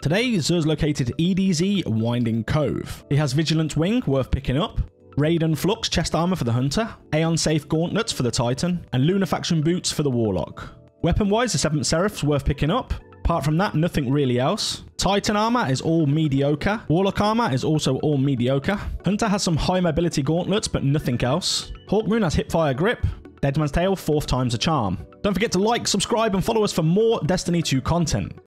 Today, Zer's located EDZ Winding Cove. He has Vigilant Wing, worth picking up, Raiden Flux chest armor for the Hunter, Aeon Safe Gauntlets for the Titan, and Lunafaction Boots for the Warlock. Weapon-wise, the Seventh Seraphs worth picking up. Apart from that, nothing really else. Titan armor is all mediocre. Warlock armor is also all mediocre. Hunter has some high mobility gauntlets, but nothing else. Hawkmoon has Hipfire Grip. Deadman's Tail, 4th time's a charm. Don't forget to like, subscribe, and follow us for more Destiny 2 content.